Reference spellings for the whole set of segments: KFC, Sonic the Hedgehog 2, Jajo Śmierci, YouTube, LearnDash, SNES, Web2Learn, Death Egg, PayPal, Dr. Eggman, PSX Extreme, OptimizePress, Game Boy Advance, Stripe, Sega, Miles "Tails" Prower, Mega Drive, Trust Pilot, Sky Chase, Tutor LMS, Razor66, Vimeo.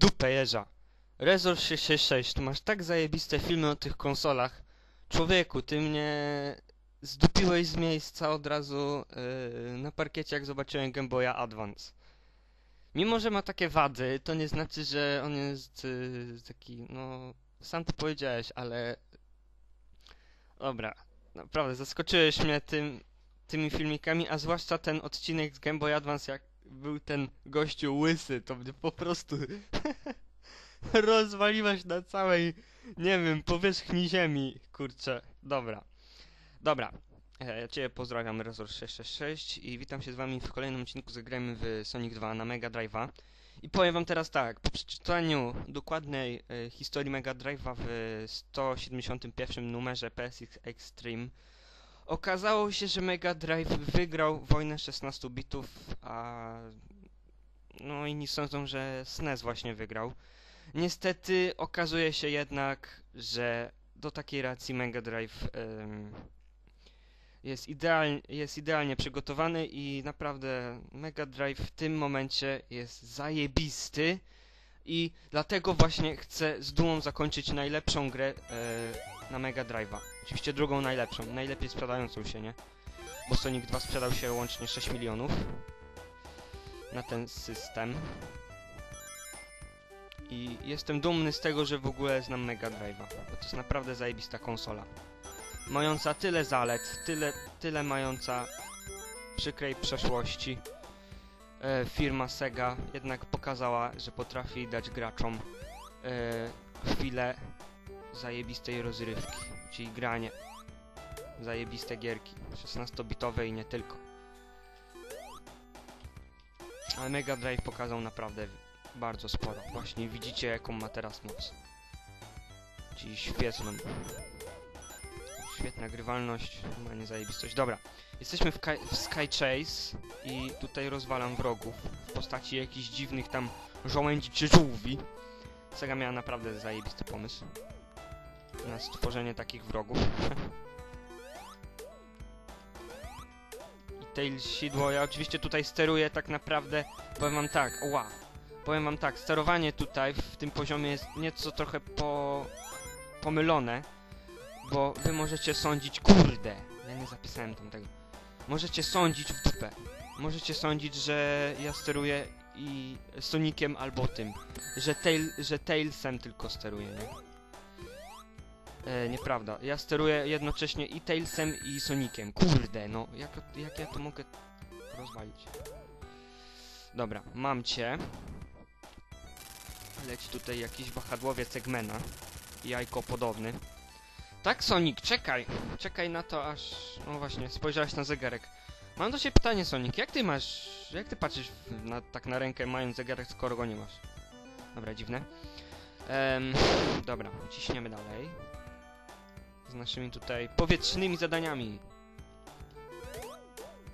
dupę jeża. Razor66, tu masz tak zajebiste filmy o tych konsolach. Człowieku, ty mnie zdupiłeś z miejsca od razu na parkiecie, jak zobaczyłem Game Boya Advance. Mimo że ma takie wady, to nie znaczy, że on jest taki, no... Sam to powiedziałeś, ale... Dobra, naprawdę zaskoczyłeś mnie tymi filmikami, a zwłaszcza ten odcinek z Game Boy Advance, jak był ten gościu łysy, to mnie po prostu... rozwaliłeś na całej, nie wiem, powierzchni ziemi, kurczę, dobra. Dobra, ja Cię pozdrawiam, Razor666 i witam się z Wami w kolejnym odcinku. Zagrajmy w Sonic 2 na Mega Drive'a. I powiem Wam teraz tak, po przeczytaniu dokładnej historii Mega Drive'a w 171 numerze PSX Extreme okazało się, że Mega Drive wygrał wojnę 16 bitów, a no inni sądzą, że SNES właśnie wygrał. Niestety okazuje się jednak, że do takiej racji Mega Drive jest idealnie przygotowany i naprawdę Mega Drive w tym momencie jest zajebisty i dlatego właśnie chcę z dumą zakończyć najlepszą grę na Mega Drive'a. Oczywiście drugą najlepszą, najlepiej sprzedającą się, nie? Bo Sonic 2 sprzedał się łącznie 6 milionów na ten system. I jestem dumny z tego, że w ogóle znam Mega Drive'a, bo to jest naprawdę zajebista konsola. Mająca tyle zalet, tyle mająca przykrej przeszłości. Firma Sega jednak pokazała, że potrafi dać graczom chwilę zajebistej rozrywki, czyli granie. Zajebiste gierki, 16-bitowe i nie tylko. Ale Mega Drive pokazał naprawdę bardzo sporo. Właśnie widzicie, jaką ma teraz moc. Czyli świetną. Świetna grywalność, normalnie zajebistość. Dobra, jesteśmy w Sky Chase i tutaj rozwalam wrogów w postaci jakichś dziwnych tam żołędzi czy żółwi. Sega miała naprawdę zajebisty pomysł na stworzenie takich wrogów. I tailsidło, ja oczywiście tutaj steruję tak naprawdę, powiem wam tak, oła. Powiem wam tak, sterowanie tutaj w tym poziomie jest nieco trochę pomylone, bo wy możecie sądzić, kurde, ja nie zapisałem tam tego. Możecie sądzić w dupę. Możecie sądzić, że ja steruję i Soniciem albo tym, że Tailsem tylko steruję, nie? Nieprawda, ja steruję jednocześnie i Tailsem i Soniciem. Kurde, no, jak ja to mogę rozwalić? Dobra, mam cię. Leci tutaj jakiś wahadłowiec Eggmana, jajko podobny. Tak, Sonic, czekaj! Czekaj na to, aż... No właśnie, spojrzałeś na zegarek. Mam do ciebie pytanie, Sonic, jak ty patrzysz tak na rękę, mając zegarek, skoro go nie masz? Dobra, dziwne. Dobra, ciśniemy dalej. Z naszymi tutaj powietrznymi zadaniami.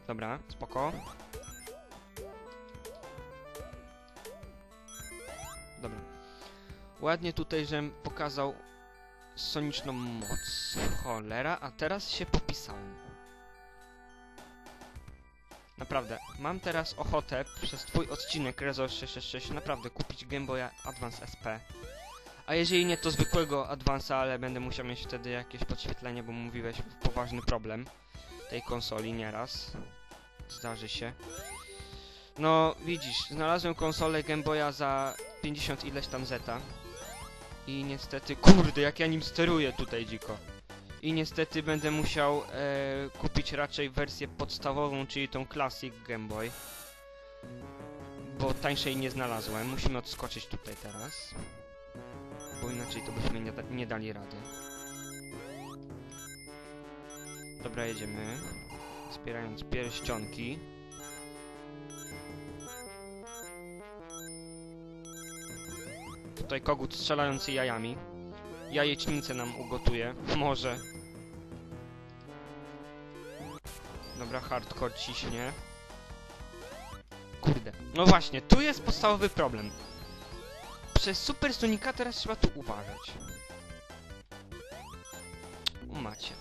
Dobra, spoko. Dobra. Ładnie tutaj, żem pokazał soniczną moc. Cholera, a teraz się popisałem. Naprawdę, mam teraz ochotę przez twój odcinek Razor666 naprawdę kupić Game Boya Advance SP. A jeżeli nie, to zwykłego Advance'a, ale będę musiał mieć wtedy jakieś podświetlenie, bo mówiłeś poważny problem tej konsoli nieraz. Zdarzy się. No, widzisz, znalazłem konsolę Game Boya za 50 ileś tam zeta. I niestety, kurde, jak ja nim steruję tutaj dziko. I niestety będę musiał kupić raczej wersję podstawową, czyli tą Classic Game Boy. Bo tańszej nie znalazłem. Musimy odskoczyć tutaj teraz. Bo inaczej to byśmy nie dali rady. Dobra, jedziemy. Zbierając pierścionki. Tutaj kogut strzelający jajami. Jajecznicę nam ugotuje. Może. Dobra, hardcore ciśnie. Kurde. No właśnie, tu jest podstawowy problem. Przez Super Sonika teraz trzeba tu uważać. Macie.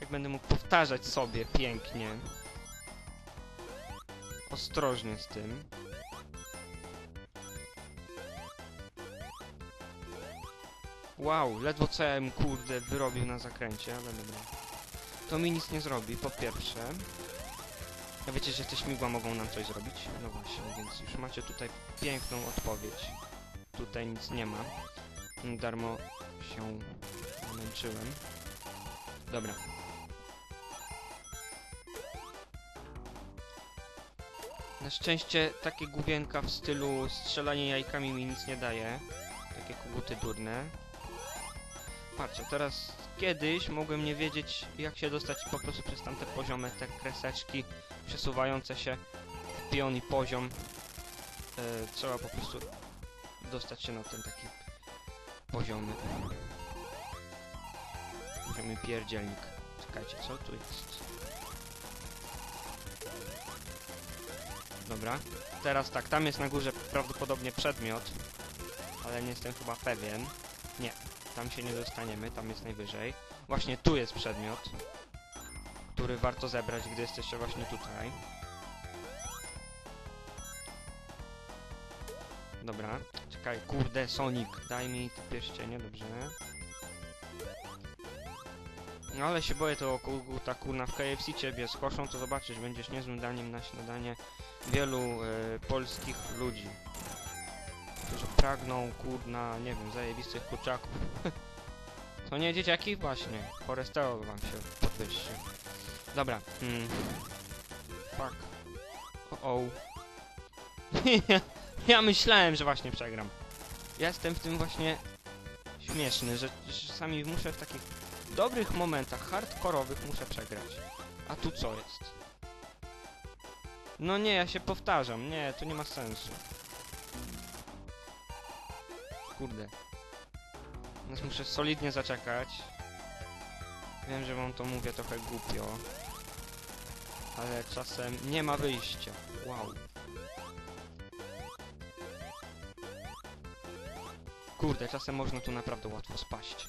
Tak będę mógł powtarzać sobie pięknie. Ostrożnie z tym. Wow, ledwo CM, kurde, wyrobił na zakręcie, ale dobra. To mi nic nie zrobi, po pierwsze. A wiecie, że te śmigła mogą nam coś zrobić? No właśnie, więc już macie tutaj piękną odpowiedź. Tutaj nic nie ma. Darmo się męczyłem. Dobra. Na szczęście takie główienka w stylu strzelanie jajkami mi nic nie daje. Takie koguty durne. Patrzcie, teraz kiedyś mogłem nie wiedzieć, jak się dostać po prostu przez tamte poziomy, te kreseczki przesuwające się w pion i poziom. Trzeba po prostu dostać się na ten taki poziomy. Poziomy pierdzielnik. Czekajcie, co tu jest? Dobra. Teraz tak, tam jest na górze prawdopodobnie przedmiot. Ale nie jestem chyba pewien. Nie, tam się nie dostaniemy, tam jest najwyżej. Właśnie tu jest przedmiot, który warto zebrać, gdy jesteście właśnie tutaj. Dobra, czekaj, kurde, Sonic, daj mi te pierścienie, dobrze. No ale się boję tego koguta, kurna, w KFC ciebie skoszą, to zobaczysz, będziesz niezłym daniem na śniadanie wielu polskich ludzi. Którzy pragną, kurna, nie wiem, zajebistych kurczaków. To nie dzieciaki? Właśnie. Foresteo wam się podwyższy. Dobra. Fuck. O-o. Ja myślałem, że właśnie przegram. Ja jestem w tym właśnie śmieszny, że czasami muszę w takich dobrych momentach, hardkorowych muszę przegrać. A tu co jest? No nie, ja się powtarzam. Nie, to nie ma sensu. Kurde. Więc muszę solidnie zaczekać. Wiem, że wam to mówię trochę głupio. Ale czasem nie ma wyjścia. Wow. Kurde, czasem można tu naprawdę łatwo spaść.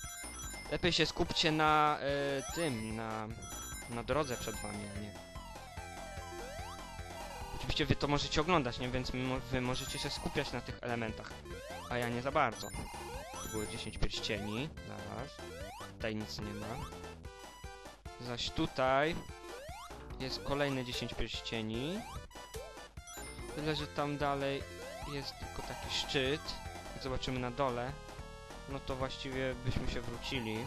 Lepiej się skupcie na tym, na drodze przed wami, a nie. Oczywiście wy to możecie oglądać, nie? Więc wy możecie się skupiać na tych elementach. A ja nie za bardzo. Tu było 10 pierścieni. Zaraz. Tutaj nic nie ma. Zaś tutaj jest kolejne 10 pierścieni. Tyle, że tam dalej jest tylko taki szczyt. Jak zobaczymy na dole, no to właściwie byśmy się wrócili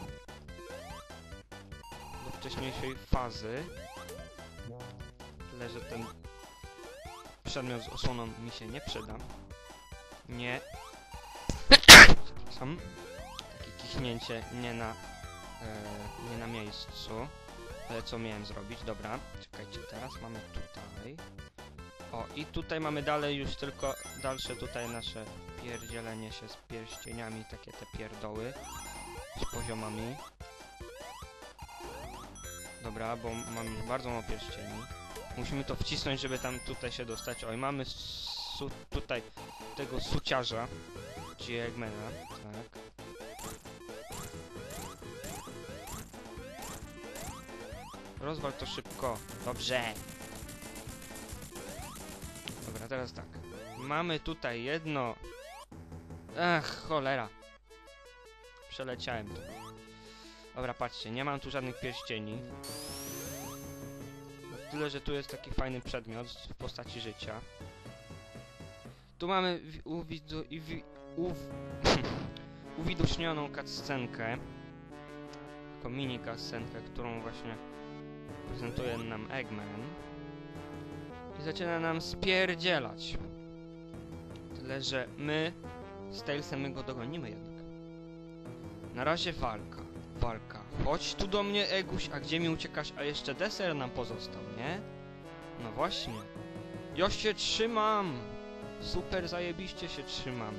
do wcześniejszej fazy. Tyle, że ten przedmiot z osłoną mi się nie przyda. Nie. Przepraszam. Takie kichnięcie nie na miejscu. Ale co miałem zrobić? Dobra, czekajcie, teraz mamy tutaj. O, i tutaj mamy dalej już tylko dalsze tutaj nasze pierdzielenie się z pierścieniami, takie te pierdoły z poziomami. Dobra, bo mamy bardzo mało pierścieni. Musimy to wcisnąć, żeby tam tutaj się dostać. Oj, mamy tutaj tego suciarza, czyli Eggmana, tak. Rozwal to szybko. Dobrze. Dobra, teraz tak. Mamy tutaj jedno... Ach, cholera. Przeleciałem to. Dobra, patrzcie, nie mam tu żadnych pierścieni. Tyle, że tu jest taki fajny przedmiot w postaci życia. Tu mamy uwidocznioną cutscenkę. Taką mini cutscenkę, którą właśnie prezentuje nam Eggman. I zaczyna nam spierdzielać. Tyle, że my z Tailsem my go dogonimy jednak. Na razie walka. Walka. Chodź tu do mnie, Eguś, a gdzie mi uciekasz? A jeszcze deser nam pozostał, nie? No właśnie. Ja się trzymam! Super zajebiście się trzymam.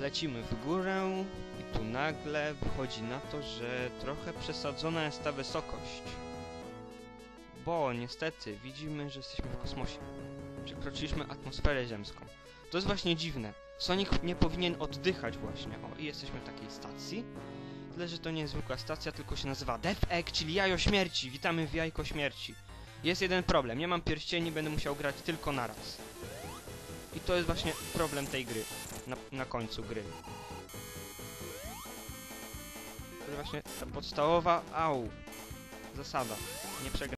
Lecimy w górę i tu nagle wychodzi na to, że trochę przesadzona jest ta wysokość. Bo niestety widzimy, że jesteśmy w kosmosie. Przekroczyliśmy atmosferę ziemską. To jest właśnie dziwne. Sonic nie powinien oddychać właśnie. O, i jesteśmy w takiej stacji. Tyle, że to nie jest zwykła stacja, tylko się nazywa Death Egg, czyli Jajo Śmierci. Witamy w Jajko Śmierci. Jest jeden problem. Nie mam pierścieni, będę musiał grać tylko naraz. I to jest właśnie problem tej gry. Na końcu gry. właśnie ta podstawowa zasada. Nie przegrać.